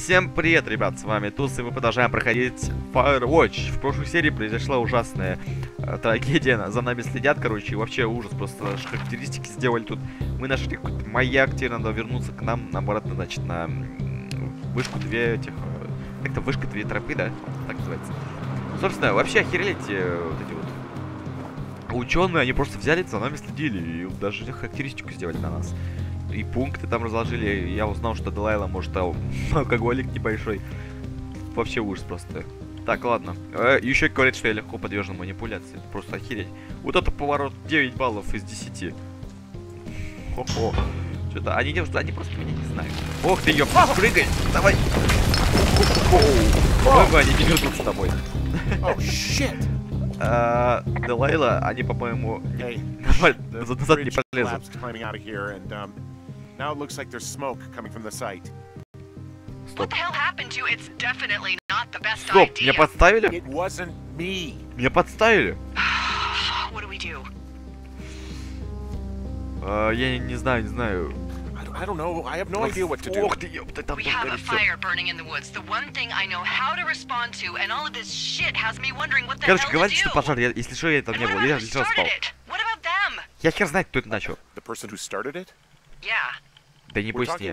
Всем привет, ребят, с вами Туз, и мы продолжаем проходить Firewatch. В прошлой серии произошла ужасная трагедия, за нами следят, короче, и вообще ужас, просто характеристики сделали тут. Мы нашли какой-то маяк, теперь надо вернуться к нам, обратно, значит, на вышку две этих... Как-то вышка две тропы, да? Так называется. Собственно, вообще охерели те вот эти вот ученые, они просто взяли, за нами следили, и даже характеристику сделали на нас. И пункты там разложили. Я узнал, что Делайла, может, алкоголик небольшой. Вообще ужас просто. Так, ладно. Еще говорит, что я легко подвержен манипуляции. Это просто охереть. Вот это поворот 9 баллов из 10. Хо-хо. Что-то они просто меня не знают. Ох ты, ёпта, прыгай! Давай! Ой, они не вернутся с тобой. О, щит! Делайла, они, по-моему, назад не полезут. Now it looks like there's smoke coming from the site. What the hell happened to you? It's definitely not the best idea. Стоп, меня подставили? It wasn't me. Меня подставили? What do we do? Я не знаю. I don't know. I have no idea what to do. We have a fire burning in the woods. The one thing I know how to respond to, and all of this shit has me wondering what the hell to do. Короче, говорите, что пожар. Если что, я там не был. Я сейчас спал. Я хер знает, кто это начал. The person who started it? Yeah. Да не пусть я.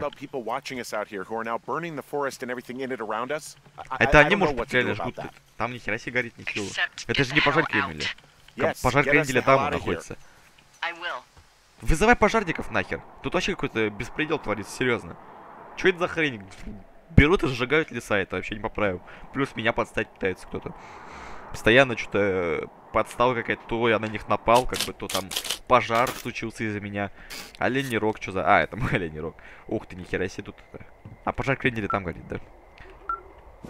Это они, может, реально жгут. Там ни хера себе горит, ничего. Это же не пожар Кремля. Пожар Кремля там находится. Вызывай пожарников нахер. Тут вообще какой-то беспредел творится, серьезно. Че это за хрень? Берут и сжигают леса, это вообще не по правилам. Плюс меня подставить пытается кто-то. Постоянно что-то подстава какая-то, то я на них напал, как бы то там пожар случился из-за меня. Оленей рог, что за... А, это мой оленей рог. Ух ты, нихера себе тут. А пожар кренили там горит, да? В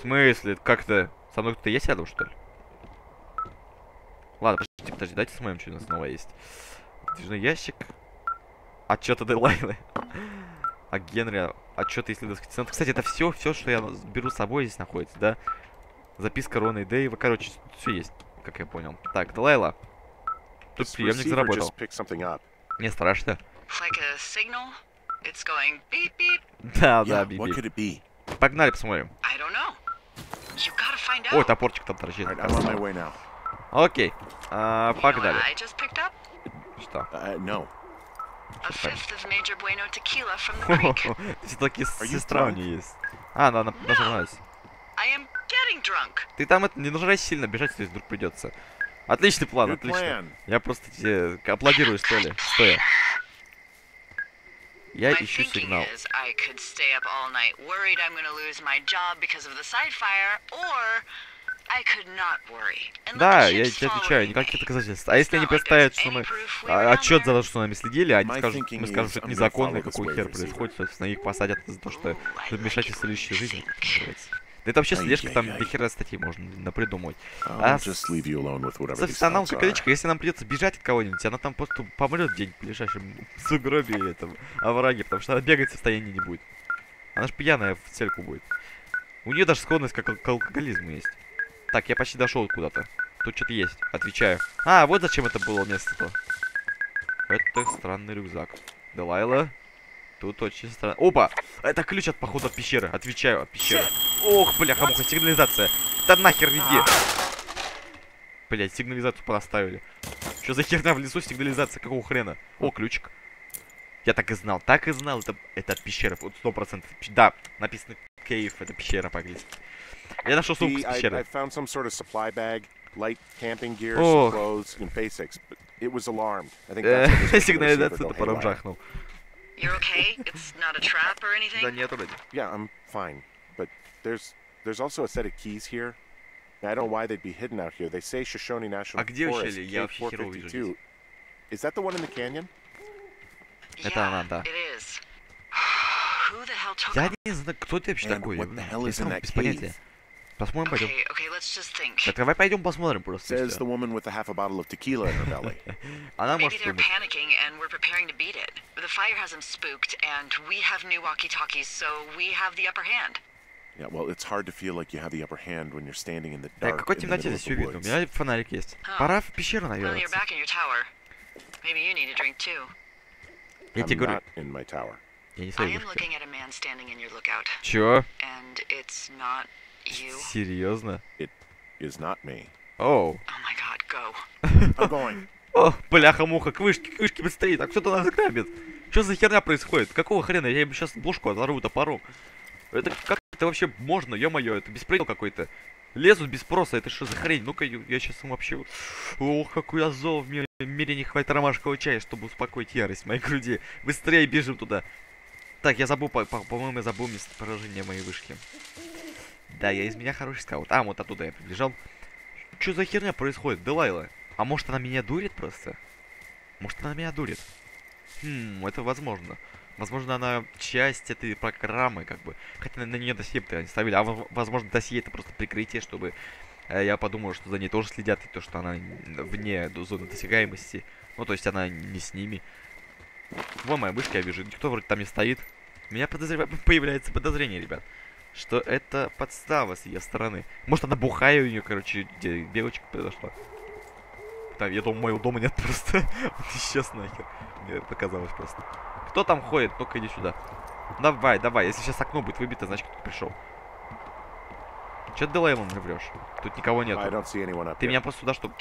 смысле? Как-то... Со мной кто-то есть рядом, что ли? Ладно, подожди, дайте с моим, что у нас снова есть. Движной ящик. Отчеты Делайлы. А Генри, отчеты исследовательских центров. Кстати, это все, что я беру с собой, здесь находится, да? Записка Рона и Дэйва. Короче, все есть, как я понял. Так, Делайла. Тут приемник заработал. Мне страшно. Да, бип-бип. Погнали, посмотрим. Ой, топорчик там торчит. Окей, погнали. Что? Все-таки сестра у нее есть. А, она нажималась. Ты там это не нажрать сильно, бежать, если вдруг придется. Отличный план, отлично. Я просто тебе аплодирую, что ли. Стоя. Я ищу сигнал. Да, я тебе отвечаю, никаких доказательств. А если они представят, что мы... Отчет за то, что нами следили, они скажут, мы скажем, что это незаконно, какой хер происходит, собственно, их посадят за то, что вмешательство в личную жизнь. Да это вообще слежка, там до хера статей можно напридумывать. А собственно, нам капелечка, если нам придется бежать от кого-нибудь, она там просто помрет где-нибудь в ближайшем сугробе или там овраге, потому что она бегать в состоянии не будет. Она же пьяная в цельку будет. У нее даже склонность к алкоголизму есть. Так, я почти дошел куда-то. Тут что-то есть, отвечаю. А, вот зачем это было место-то. Это странный рюкзак. Делайла. Тут очень странно. Опа! Это ключ от похода в пещеры. Отвечаю, от пещеры. Ох, бляха-муха, сигнализация. Да нахер иди. Блять, сигнализацию поставили. Что за херня в лесу сигнализация? Какого хрена? О, ключик. Я так и знал, это от пещеры. Вот 100%. Да, написано кейф, это пещера по-английски. Я нашел сумку с пещеры. Сигнализация-то потом жахнул. Да нет, вроде. А где ущелье? Я вообще херово вижу. Это она, да. Я не знаю, кто ты вообще такой. Я сам без понятия. Посмотрим, пойдем. Так, давай пойдем посмотрим просто. Она может думать. Так, какой темноте здесь все видно? У меня фонарик есть. Пора в пещеру, наверное. Я тебе говорю. Я не знаю. Чего? Серьезно? Оу. О, бляха-муха, к вышке, быстрее, так кто-то нас грабит. Что за херня происходит? Какого хрена? Я им сейчас бошку оторву топором. Это как это вообще можно, ё-моё, это беспредел какой-то. Лезут без спроса, это что за хрень? Ну-ка, я сейчас им вообще... Ох, какой азов в мире не хватит ромашкового чая, чтобы успокоить ярость в моей груди. Быстрее бежим туда. Так, я забыл, по-моему, я забыл местоположение моей вышки. Да, я из меня хороший скаут. А, вот оттуда я прибежал. Что за херня происходит, Делайла? А может, она меня дурит просто? Может, она меня дурит? Хм, это возможно. Возможно, она часть этой программы, как бы. Хотя на нее досье-то они ставили. А возможно, досье это просто прикрытие, чтобы я подумал, что за ней тоже следят, и то, что она вне зоны досягаемости. Ну, то есть она не с ними. Вон моя вышка, я вижу. Никто вроде там не стоит. У меня появляется подозрение, ребят, что это подстава с ее стороны. Может, она бухая у нее, короче, девочка подошла. Там, я думаю, моего дома нет просто. Сейчас нахер. Мне показалось просто. Кто там ходит? Ну-ка, иди сюда. Давай, давай. Если сейчас окно будет выбито, значит, кто-то пришел. Че ты Делайлом врешь? Тут никого нет. Ты меня просто сюда, чтобы...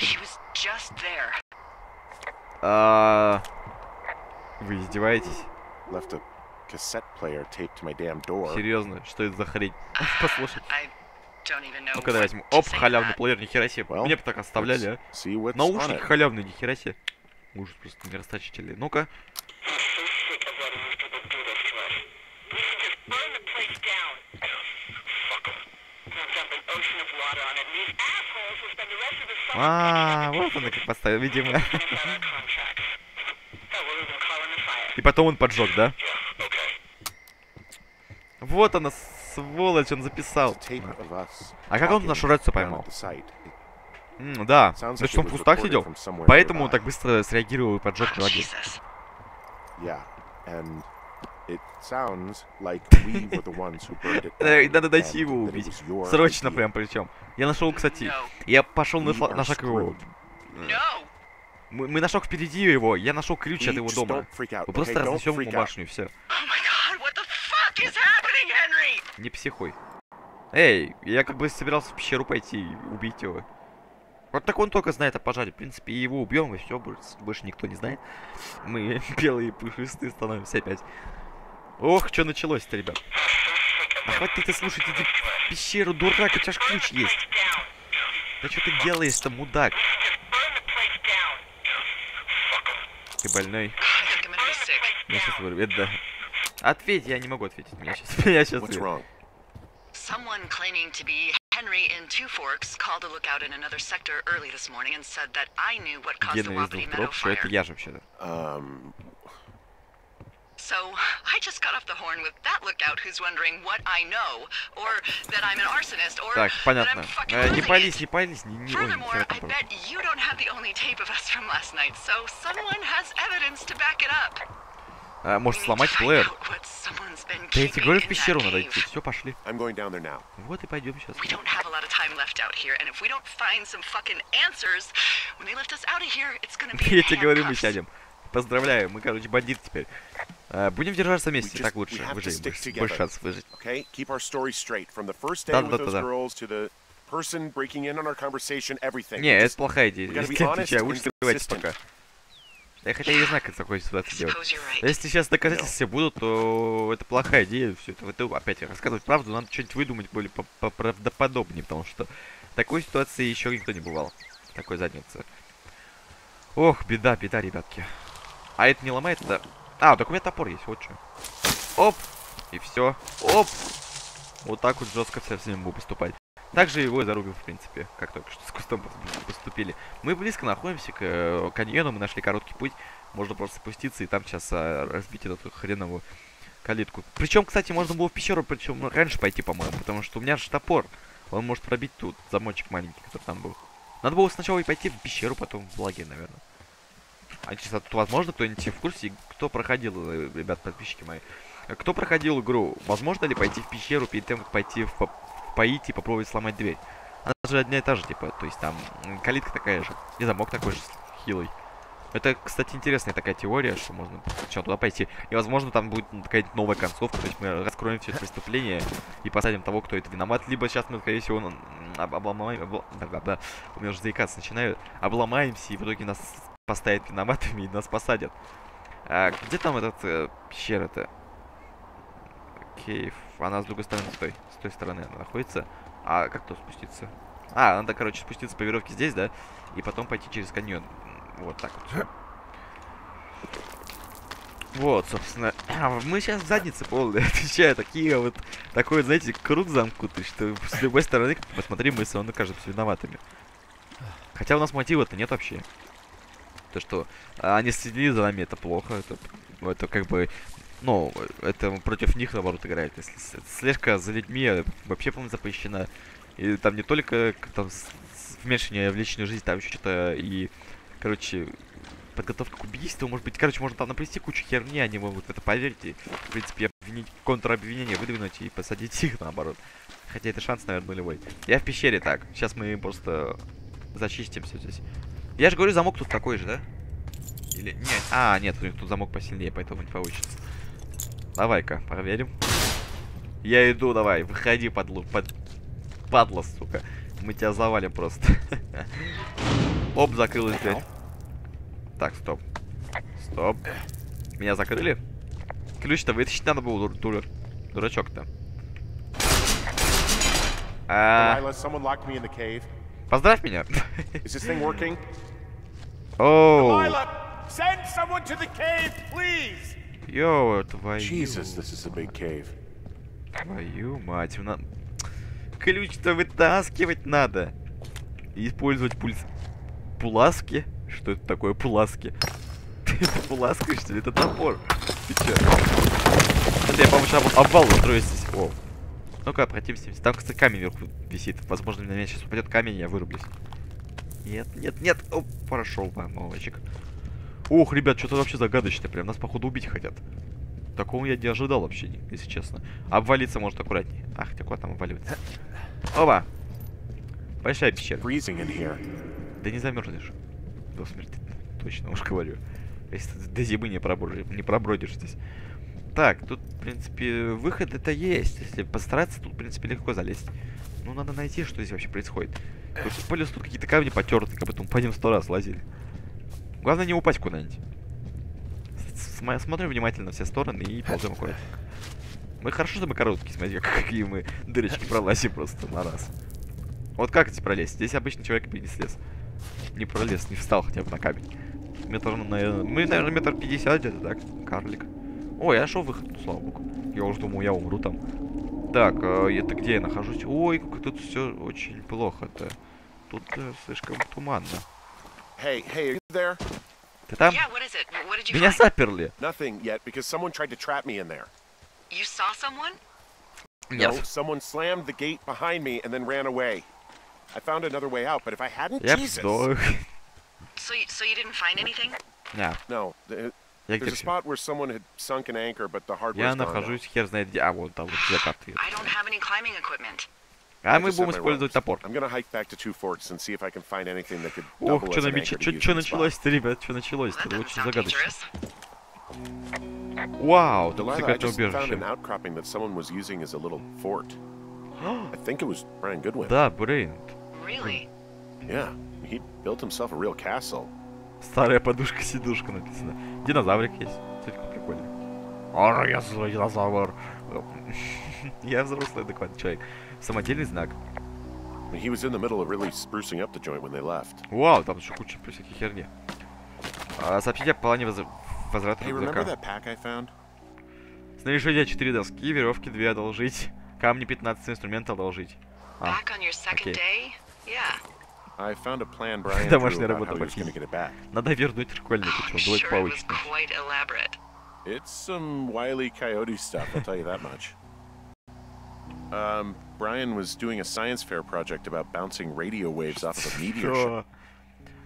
Вы издеваетесь? Серьезно? Что это за хрень? Послушай. Ну-ка, давай возьму. Оп, халявный плеер, нихера себе. Мне бы так оставляли, а. Наушник халявный, нихера себе. Ужас просто, не расточители. Ну-ка. А, вот он как поставил, видимо. И потом он поджег, да? Вот она, сволочь, он записал. А как он нашу рацию поймал? Да, значит, он в кустах сидел. Поэтому он так быстро среагировал и поджег лагерь. Надо дойти его убить. Срочно прям причем. Я нашел, кстати, я пошел на шаг его. Мы на шаг впереди его, я нашел ключ от его дома. Мы просто разнесем ему башню, все. Не психуй. Эй, я как бы собирался в пещеру пойти и убить его. Вот так он только знает о пожаре. В принципе, его убьем, и все, больше никто не знает. Мы белые пушистые становимся опять. Ох, что началось-то, ребят. А хватит ты слушать, иди в пещеру, дурак, у тебя ж ключ есть. Да что ты делаешь-то, мудак? Ты больной. Я сейчас вырвет, да. Ответь, я не могу ответить. Я сейчас вырвет. Гена из двух троп, что это я же вообще-то. Так, понятно. Не пались, может сломать плеер? Да я тебе говорю, в пещеру надо идти. Все, пошли. Вот и пойдем сейчас. Я тебе говорю, мы сядем. Поздравляю, мы, короче, бандиты теперь. Будем держаться вместе, так лучше. Выжить, больше шансов выжить. Да. Не, это плохая идея. Если я отвечаю, лучше скрывайтесь пока. Я хотя и не знаю, как такое ситуация делать. Если сейчас доказательства будут, то это плохая идея. Все это опять рассказывать правду, надо что-нибудь выдумать более правдоподобнее, потому что такой ситуации еще никто не бывал. Такой задницы. Ох, беда, беда, ребятки. А это не ломает, да? А, так у меня топор есть, вот что. Оп! И все. Оп! Вот так вот жестко все с ним буду поступать. Также его и зарубил, в принципе, как только что с кустом поступили. Мы близко находимся к каньону, мы нашли короткий путь. Можно просто спуститься и там сейчас разбить эту хреновую калитку. Причем, кстати, можно было в пещеру, причем раньше пойти, по-моему, потому что у меня же топор. Он может пробить тут замочек маленький, который там был. Надо было сначала и пойти в пещеру, потом в лагерь, наверное. А сейчас тут, возможно, кто-нибудь в курсе, кто проходил, ребят, подписчики мои. Кто проходил игру, возможно ли пойти в пещеру перед тем, как пойти в поить и попробовать сломать дверь. Она же одна и та же, типа, то есть там калитка такая же. И замок такой же хилый. Это, кстати, интересная такая теория, что можно сначала туда пойти. И, возможно, там будет какая-нибудь новая концовка. То есть мы раскроем все это преступление и посадим того, кто это виноват. Либо сейчас мы, скорее всего, у меня уже заикаться начинают. Обломаемся, и в итоге нас поставят виноватыми и нас посадят. А где там этот пещера-то? Кейф. Она с другой стороны, с той стороны она находится. А как тут спуститься? А, надо, короче, спуститься по веревке здесь, да? И потом пойти через каньон. Вот так вот. Вот, собственно. Мы сейчас в заднице полные, отвечаю. Такие вот, такой, знаете, круг замкнутый, что с любой стороны, как посмотри, мы все равно кажемся виноватыми. Хотя у нас мотива-то нет вообще. То, что они следили за нами, это плохо. Это как бы... Ну, это против них, наоборот, играет. Слежка за людьми вообще, по-моему, запрещена. И там не только там вмешивание в личную жизнь, там еще что-то и... Короче, подготовка к убийству, может быть, короче, можно там наплести кучу херни, они могут в это поверить и, в принципе, обвинить, контрабвинение выдвинуть и посадить их, наоборот. Хотя это шанс, наверное, нулевой. Я в пещере, так, сейчас мы просто зачистим все здесь. Я же говорю, замок тут такой же, да? Или... Нет, а, нет, у них тут замок посильнее, поэтому не получится. Давай-ка, проверим. Я иду, давай, выходи, падла, сука. Мы тебя завалим просто. Оп, закрылась дверь. Так, стоп. Стоп. Меня закрыли? Ключ-то вытащить надо было, дурачок-то. Поздравь меня. Оу. Йоу, твою... Твою мать, ключ-то вытаскивать надо. И использовать пульс. Пуласки? Что это такое пуласки? Это пуласки, что ли? Это топор. Ты чё? Это я, по-моему, сейчас обвал устрою здесь. О. Ну-ка, обратимся. Там, кстати, камень вверху висит. Возможно, на меня сейчас упадет камень, я вырублюсь. Нет, нет, нет. О, прошел, молочек. Ох, ребят, что-то вообще загадочное. Прям нас, походу, убить хотят. Такого я не ожидал вообще, если честно. Обвалиться может аккуратнее. Ах, ты куда там обваливается? Опа. Большая пещера. Да не замерзнешь. До смерти. Точно уж говорю. Если ты до зимы не пробродишь здесь. Так, тут, в принципе, выход это есть. Если постараться, тут, в принципе, легко залезть. Ну, надо найти, что здесь вообще происходит. По лесу тут какие-то камни потертые, как будто мы по ним 100 раз лазили. Главное не упасть куда-нибудь. Смотрю внимательно все стороны и ползем аккуратно. Мы хорошо, что мы короткие, смотрите, какие мы дырочки пролазим просто на раз. Вот как здесь пролезть? Здесь обычно человек бы не слез. Не пролез, не встал хотя бы на камень. Метр, наверное... Мы, наверное, 1,50 м где-то, так? Карлик. О, я нашел выход, ну, слава богу. Я уже думал, я умру там. Так, это где я нахожусь? Ой, как тут все очень плохо-то. Тут слишком туманно. Hey, ты там? Меня заперли. Нет. I found another way out, but if I hadn't, Jesus. So you didn't find anything? Yeah. No. There's a spot where someone had sunk an anchor, but the hardware. Я нахожусь хер знает где. А вот там вот все карты. I don't have any climbing equipment. А мы будем использовать топор. I'm gonna hike back to Two Forks and see if I can find anything that could. Ох, что началось-то, ребят, что началось-то? Это очень загадочно. Вау, тут секретное убежище. I think it was Brian Goodwin. Да, Брайан. Really? Yeah, he built himself a real castle. Старая подушка-сидушка написана. Динозаврик есть. Смотри, как прикольно. Ара, я злой динозавр. Я взрослый адекватный человек. Самодельный знак. He was in the middle of really sprucing up the joint when they left. Вау, там еще куча всяких херни. Сообщите о плане возврата рюкзака. Снаряжение 4 доски, веревки 2 одолжить. Камни 15 инструментов одолжить. А, окей. Домашняя работа большая. Надо вернуть рукольники, что будет получше.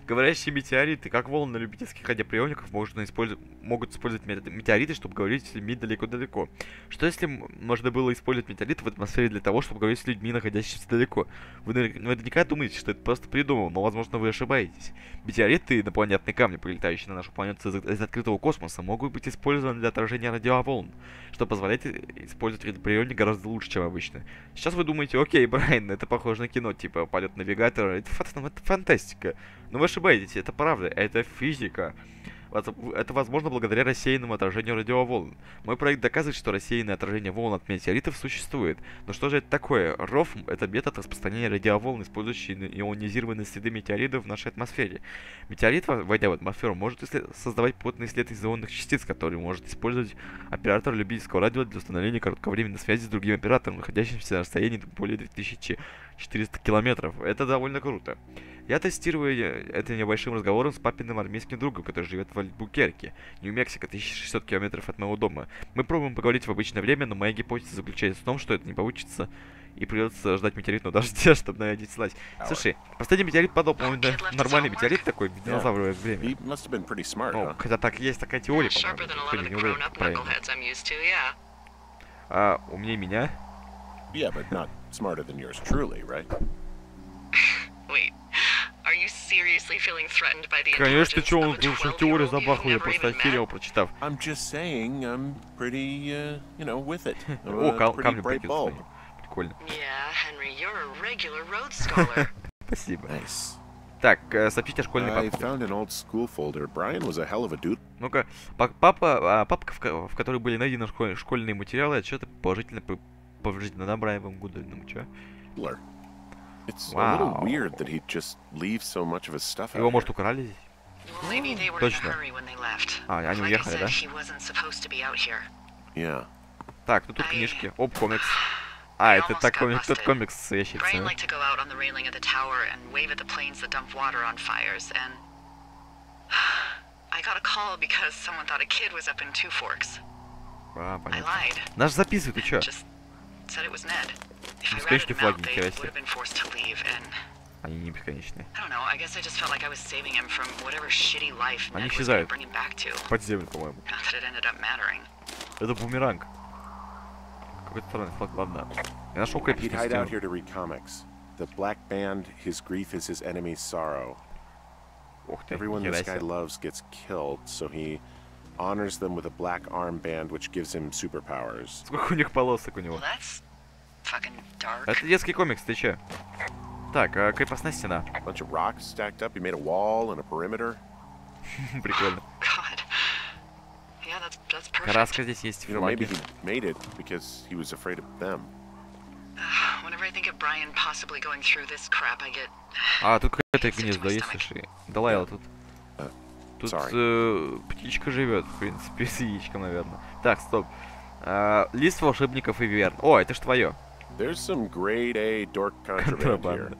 Говорящие метеориты, как волны любительских радиоприемников, можно использовать, могут использовать метеориты, чтобы говорить с людьми далеко-далеко. Что если можно было использовать метеориты в атмосфере для того, чтобы говорить с людьми, находящимися далеко? Вы наверняка думаете, что это просто придумал, но, возможно, вы ошибаетесь. Метеориты и инопланетные камни, прилетающие на нашу планету из открытого космоса, могут быть использованы для отражения радиоволн, что позволяет использовать радиоприемник гораздо лучше, чем обычно. Сейчас вы думаете, окей, Брайан, это похоже на кино, типа полет навигатора, это фантастика. Но вы ошибаетесь, это правда, это физика. Это возможно благодаря рассеянному отражению радиоволн. Мой проект доказывает, что рассеянное отражение волн от метеоритов существует. Но что же это такое? РОФМ — это метод распространения радиоволн, использующий ионизированные следы метеоритов в нашей атмосфере. Метеорит, войдя в атмосферу, может создавать плотный след из ионных частиц, который может использовать оператор любительского радио для установления кратковременной связи с другим оператором, находящимся на расстоянии более 2400 километров. Это довольно круто. Я тестирую это небольшим разговором с папиным армейским другом, который живет в Альбукерке, Нью-Мексико, 1600 километров от моего дома. Мы пробуем поговорить в обычное время, но моя гипотеза заключается в том, что это не получится, и придется ждать метеоритного дождя, чтобы наводить слазь. Слушай, последний метеорит подобный, нормальный метеорит такой, динозавровое время. О, хотя так есть такая теория, по-моему. А, умнее меня? Конечно, чё, он в теорию забахал, я просто охерел, прочитав. О, камни прикидывают. Прикольно. Спасибо. Так, сообщите о школьной папке. Ну-ка, папка, в которой были найдены школьные материалы, отчеты положительно повреждены на Брайаном Гудвином, чё? Вау. Его, может, украли здесь? Точно. А, они уехали, да? Так, ну тут книжки. Оп, комикс. А, это так комикс, тот комикс с ящицами. А, понятно. Наш записывает, ты чё? Бесконечные флаги, нихера себе. Они не бесконечные. Они исчезают. Под землю, по-моему. Это бумеранг. Какой-то странный флаг, ладно. Я нашел крепкий стену. Ух ты, нихера себе. Сколько у них полосок у него? Это детский комикс, ты че? Так, крепостная стена. Прикольно. Краска здесь есть, флаги. А, тут какое-то гнездо есть, слушай. Делайла тут. Тут птичка живет, в принципе, с яичком, наверное. Так, стоп. Лист волшебников и верн. О, это ж твое. Контрабанда.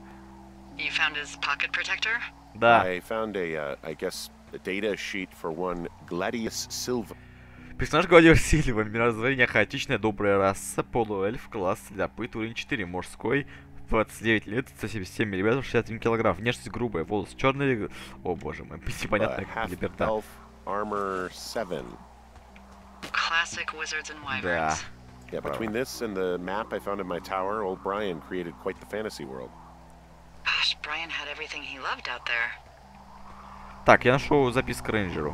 Да. Персонаж Гладиус Сильва, мирозрение хаотичная, добрая раса, полуэльф, класс, ляпыт, уровень 4, мужской, 29 лет, 177 мм, 61 кг. Внешность грубая, волосы черные. О боже мой, непонятная либерта. Да. Between this and the map I found in my tower, old Brian created quite the fantasy world. Gosh, Brian had everything he loved out there. Так, я нашел записку рейнджеру.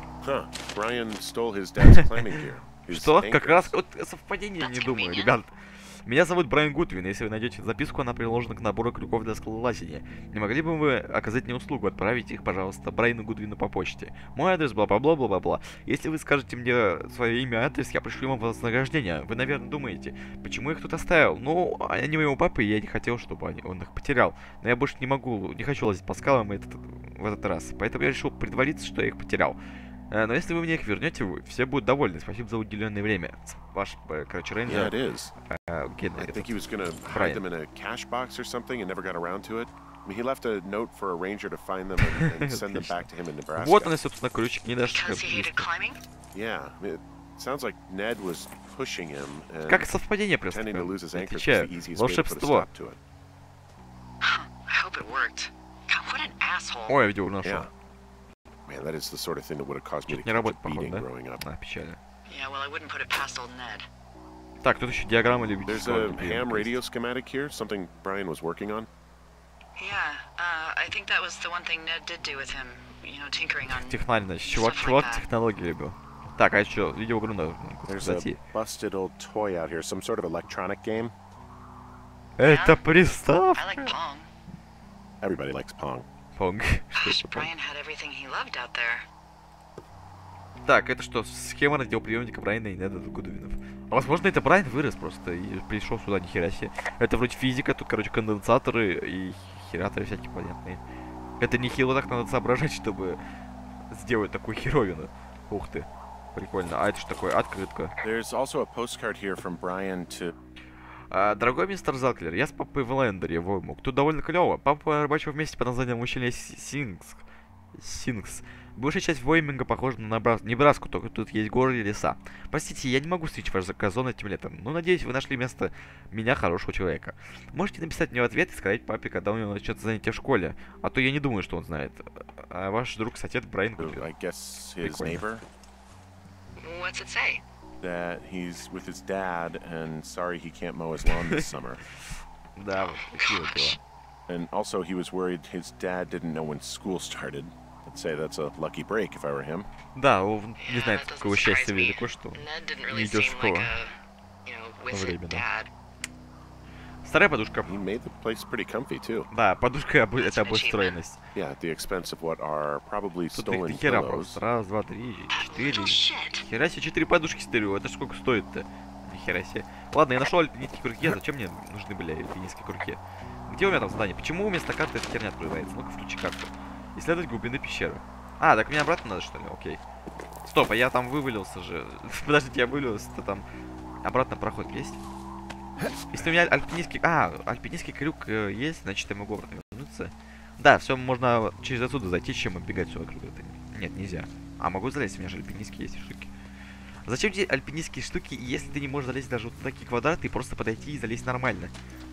Brian stole his dad's climbing gear. Что? Как раз вот совпадение, не думаю, ребят. Меня зовут Брайан Гудвин, если вы найдете записку, она приложена к набору крюков для скалолазения. Не могли бы вы оказать мне услугу, отправить их, пожалуйста, Брайану Гудвину по почте? Мой адрес бла-бла-бла-бла-бла-бла. Если вы скажете мне свое имя и адрес, я пришлю вам вознаграждение. Вы, наверное, думаете, почему их тут оставил? Ну, они моего папы, и я не хотел, чтобы он их потерял. Но я больше не могу, не хочу лазить по скалам в этот раз, поэтому я решил притвориться, что я их потерял. Но если вы мне их вернете, вы все будут довольны. Спасибо за уделенное время. Ваш, короче, рейнджер. Вот он, собственно, ключик, не дашь. Как совпадение просто. Отвечаю. Волшебство. Ой, я видео нашел. Чуть не работает, походу, да? А, печально. Так, тут еще диаграмма любителей. Технарь, значит, чувак технологии любил. Так, а еще видеоигру надо зайти. Это приставка. Everybody likes Pong. Pong. Так, это что, схема радиоприемника Брайана и Неда Гудвинов. А возможно, это Брайан вырос просто и пришел сюда, ни хера себе. Это вроде физика, тут, короче, конденсаторы и хераторы всякие понятные. Это нехило так надо соображать, чтобы сделать такую херовину. Ух ты, прикольно. А это что такое? Открытка. Дорогой мистер Заклер, я с папой в Лендере, Воймук. Тут довольно клево. Папа рыбачил вместе под названием ущелье Синкс. Большая часть Войминга похожа на Небраску, только тут есть горы и леса. Простите, я не могу стричь ваш газон этим летом, но надеюсь, вы нашли место меня, хорошего человека. Можете написать мне в ответ и сказать папе, когда у него начнется занятие в школе, а то я не думаю, что он знает. А ваш друг, кстати, это Брайан Гудвин. Прикольно. That he's with his dad and sorry he can't mow his lawn this summer. Да, and also he was worried his dad didn't know when school started. I'd say that's a lucky break if I were him. Да, он не знает, какого счастья велико, что не идет в школу временно. Старая подушка. Да, подушка — это обустроенность. Тут их хера просто. Раз, два, три, четыре. Хера себе, 4 подушки стерю. Это сколько стоит-то? Хера себе. Ладно, я нашел альпинистские крюки. Зачем мне нужны были альпинистские крюки? Где у меня там задание? Почему вместо карты эта херня открывается? Ну-ка, включи карту. Исследовать глубины пещеры. А, так мне обратно надо, что ли? Окей. Стоп, а я там вывалился же. Подождите, я вывалился-то там. Обратно проход есть? Если у меня альпинистский... А, альпинистский крюк есть, значит, я могу обратно вернуться. Да, все, можно через отсюда зайти, чем оббегать все вокруг. Нет, нельзя. А, могу залезть, у меня же альпинистские есть штуки. Зачем тебе альпинистские штуки, если ты не можешь залезть даже вот на такие квадраты и просто подойти и залезть нормально?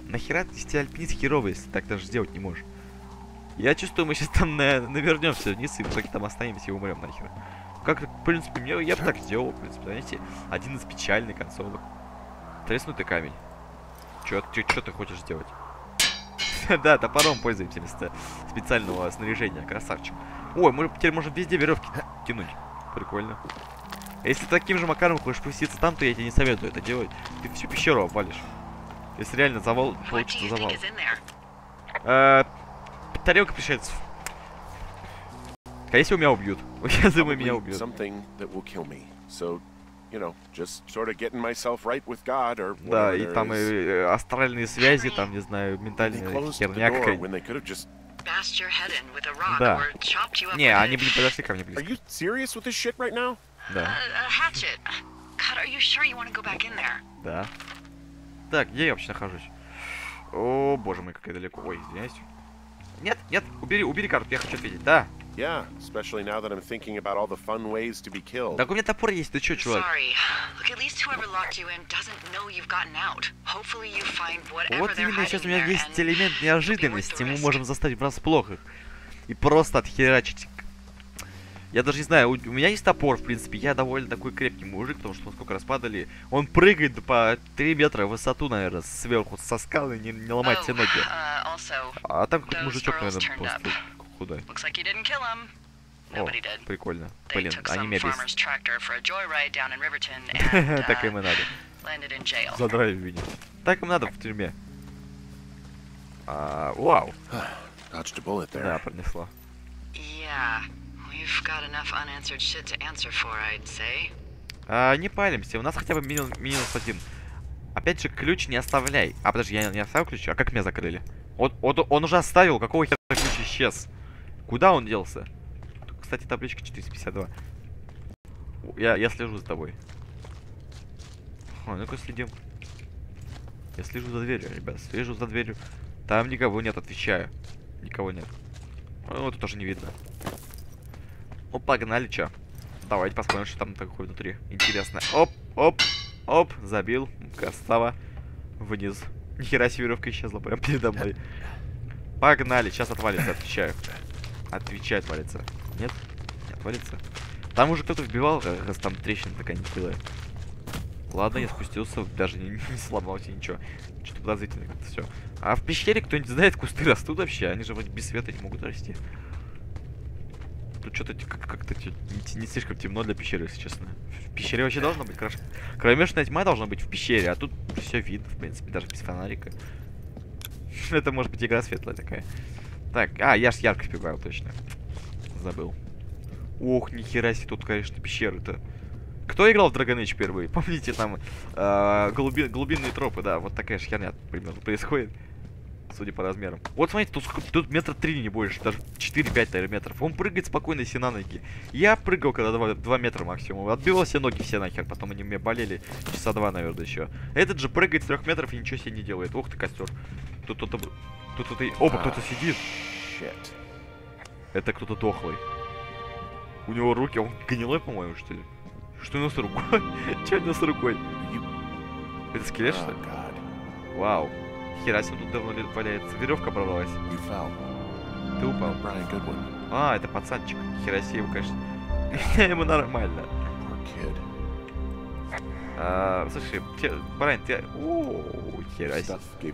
Нахера ты тебе альпинист херовый, если так даже сделать не можешь? Я чувствую, мы сейчас там навернемся вниз и в итоге там останемся и умрем нахер. Как, в принципе, я бы так сделал, в принципе, знаете, один из печальных концовок. Треснутый камень. Чё ты хочешь сделать? Да, топором пользуемся вместо специального снаряжения, красавчик. Ой, мы теперь можем везде веревки тянуть. Прикольно. Если таким же макаром хочешь пуститься там, то я тебе не советую это делать. Ты всю пещеру обвалишь. Если реально завал, получится завал. Тарелка пришельцев. А если меня убьют? Я думаю, меня убьют. Да, и там и астральные связи, там, не знаю, ментальная херня какая-нибудь. Да. Не, они бы не подошли ко мне близко. Да. Да. Так, где я вообще нахожусь? О, боже мой, как я далеко. Ой, извиняюсь. Нет, нет, убери карту, я хочу ответить, да. Yeah, especially now that I'm thinking about all the fun ways to be killed. Так у меня топор есть, ты чё, чувак? Вот именно сейчас у меня есть элемент неожиданности, мы можем заставить врасплох их и просто отхерачить. Я даже не знаю, у меня есть топор, в принципе, я довольно такой крепкий мужик, потому что мы сколько раз падали. Он прыгает по 3 метра в высоту, наверное, сверху, со скалы, не ломает все ноги. А там какой-то мужичок, наверное, просто... Куда? О, прикольно. Блин, они меня бесят. Так им и надо. Задрали меня. Так им надо в тюрьме. Вау. Да, пронесло. Не палимся, у нас хотя бы минус 1. Опять же, ключ не оставляй. А, подожди, я не оставил ключ, а как меня закрыли? Он уже оставил, какого хера ключ исчез? Куда он делся? Тут, кстати, табличка 452. Я слежу за тобой. Ну-ка следим. Я слежу за дверью, ребят, слежу за дверью. Там никого нет, отвечаю. Никого нет. Ну, тут тоже не видно. О, погнали, чё. Давайте посмотрим, что там такое внутри. Интересно. Оп, оп, оп, забил. Красава. Вниз. Нихера себе, веревка исчезла прям передо мной. Погнали, сейчас отвалится, отвечаю. Отвечай, отвалится. Нет? Нет. отвалится. Там уже кто-то вбивал, раз там трещина такая не пылая. Ладно, я спустился, даже не сломался ничего. Что-то подозрительно как-то все. А в пещере кто-нибудь знает, кусты растут вообще? Они же вроде без света не могут расти. Тут что-то как-то не слишком темно для пещеры, если честно. В пещере вообще должна быть кромешная тьма должна быть в пещере, а тут все видно, в принципе, даже без фонарика. Это может быть игра светлая такая. Так, а, я ж яркость прибавил, точно. Забыл. Ох, нихера себе тут, конечно, пещеры-то. Кто играл в Dragon Age первый? Помните, там глубинные тропы, да, вот такая же херня примерно происходит, судя по размерам. Вот смотрите, тут метра 3 не больше, даже 4-5 метров. Он прыгает спокойно себе на ноги. Я прыгал когда 2 метра максимум, отбивал все ноги все нахер, потом они мне болели часа 2, наверное, еще. Этот же прыгает с 3 метров и ничего себе не делает. Ох ты, костер. Тут кто-то... Опа, кто-то сидит. Это кто-то дохлый. У него руки, он гнилой, по-моему, что ли? Что у нас с рукой? Че у нас с рукой? Это скелет, что ли? Вау. Хера себе, тут давно валяется. Веревка оборвалась. Ты упал. А, это пацанчик. Хера себе его, конечно. Ему нормально. Слушай, Брайан, ты... Ооо, хера себе.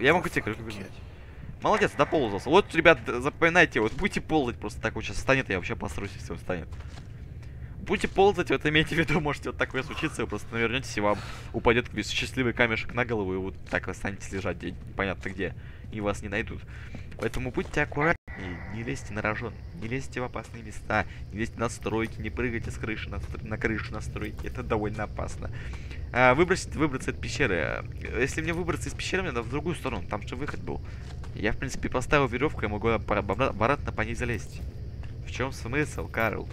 Я могу тебе крышку вернуть. Молодец, доползался. Вот, ребят, запоминайте, вот будете ползать просто так вот. Сейчас встанет, я вообще посрусь, если он встанет. Будете ползать, вот имейте в виду, можете вот такое случиться, вы просто навернетесь, и вам упадет счастливый камешек на голову, и вот так вы останетесь лежать, непонятно где, и вас не найдут. Поэтому будьте аккуратнее, не лезьте на рожон, не лезьте в опасные места, не лезьте на стройки, не прыгайте с крыши на крышу на стройки, это довольно опасно. Выбраться из пещеры. Если мне выбраться из пещеры, мне надо в другую сторону, там же выход был. Я, в принципе, поставил веревку, я могу обратно по ней залезть. В чем смысл, Карл?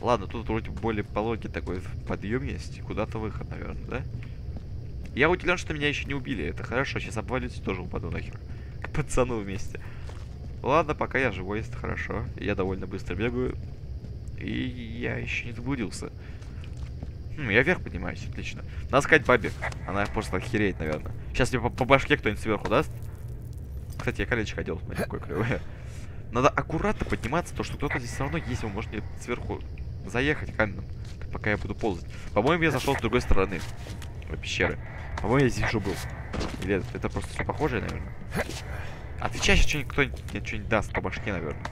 Ладно, тут вроде более пологий такой подъем есть. Куда-то выход, наверное, да? Я удивлен, что меня еще не убили. Это хорошо, сейчас обвалюсь, тоже упаду нахер. К пацану вместе. Ладно, пока я живой, это хорошо. Я довольно быстро бегаю. И я еще не заблудился. Я вверх поднимаюсь, отлично. Надо сказать бабе. Она просто охереет, наверное. Сейчас мне по башке кто-нибудь сверху даст. Кстати, я колечко одел, смотри, какое клевое. Надо аккуратно подниматься, то что кто-то здесь все равно есть, он может мне сверху заехать камнем, пока я буду ползать. По-моему, я зашел с другой стороны пещеры. По-моему, я здесь уже был. Или это просто все похожее, наверное. Отвечай, сейчас кто-нибудь даст по башке, наверное.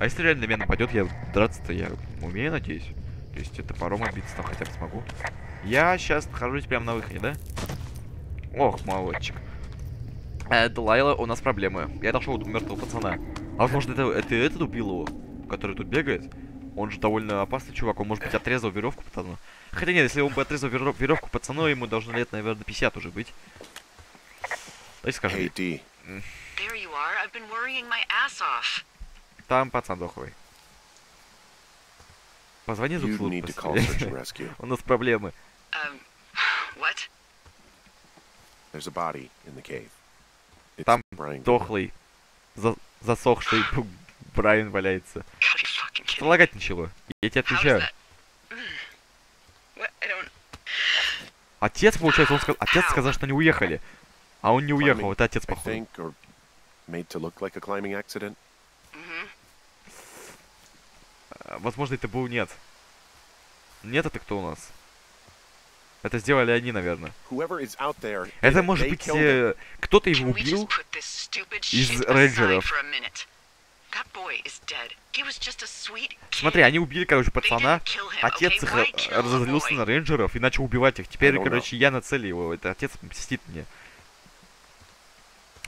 А если реально на меня нападет, я драться-то я умею, надеюсь. То есть это паром обидеться там хотя бы смогу. Я сейчас нахожусь прямо на выходе, да? Ох, молодчик. Делайла, у нас проблемы. Я нашел мертвого пацана. А возможно, это этот убил его, который тут бегает? Он же довольно опасный чувак. Он, может быть, отрезал веревку пацану. Хотя нет, если он бы отрезал веревку пацану, ему должно лет, наверное, 50 уже быть. Давайте скажем. Hey, там пацан дохлый. Позвони зубслужбу. У нас проблемы. Там дохлый, засохший Брайан валяется. Что лагать ничего? Я тебе отвечаю. Отец, получается, он сказал... Отец сказал, что они уехали. А он не уехал, это отец, похоже. Возможно, это был нет. Нет, это кто у нас? Это сделали они, наверное. Это может быть кто-то его убил из рейнджеров. Смотри, они убили, короче, пацана. Отец их разозлился на рейнджеров и начал убивать их. Теперь, короче, я на цели его. Это отец мстит мне.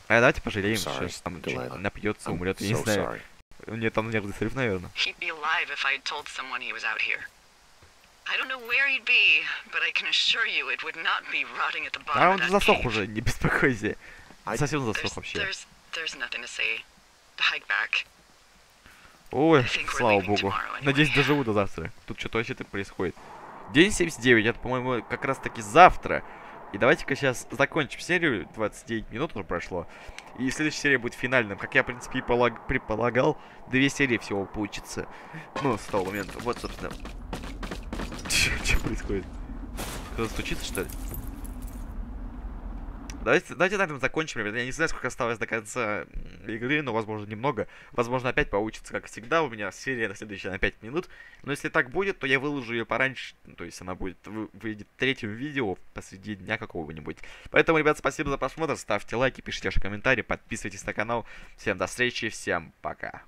А давайте пожалеем, что там напьется, умрет. Я не знаю. У нее там нервный срыв, наверное. А он засох уже, не беспокойся. Совсем засох вообще. Ой, слава богу. Надеюсь, доживу до завтра. Тут что-то вообще-то происходит. День 79, это, по-моему, как раз-таки завтра. И давайте-ка сейчас закончим серию. 29 минут уже прошло. И следующая серия будет финальным. Как я, в принципе, и предполагал, 2 серии всего получится. Ну, с того момента. Вот, собственно. Что происходит? Кто-то стучится, что ли? Давайте на этом закончим, ребят. Я не знаю, сколько осталось до конца игры, но, возможно, немного. Возможно, опять получится, как всегда. У меня серия на следующая на 5 минут. Но если так будет, то я выложу ее пораньше. То есть она будет выйдет в третьем видео посреди дня какого-нибудь. Поэтому, ребят, спасибо за просмотр. Ставьте лайки, пишите ваши комментарии, подписывайтесь на канал. Всем до встречи, всем пока.